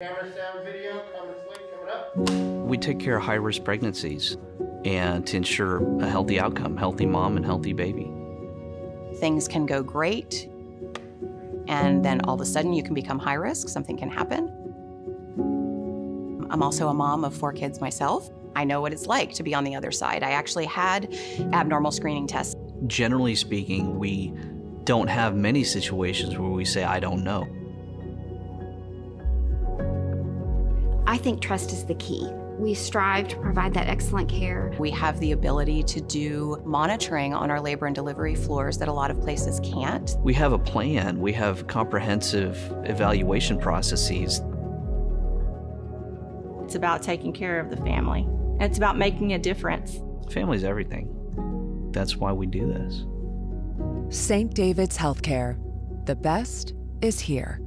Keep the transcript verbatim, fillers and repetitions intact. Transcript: Camera, sound, video, comments, link coming up. We take care of high-risk pregnancies and to ensure a healthy outcome, healthy mom and healthy baby. Things can go great, and then all of a sudden you can become high risk, something can happen. I'm also a mom of four kids myself. I know what it's like to be on the other side. I actually had abnormal screening tests. Generally speaking, we don't have many situations where we say, I don't know. I think trust is the key. We strive to provide that excellent care. We have the ability to do monitoring on our labor and delivery floors that a lot of places can't. We have a plan. We have comprehensive evaluation processes. It's about taking care of the family. It's about making a difference. Family's everything. That's why we do this. Saint David's Healthcare. The best is here.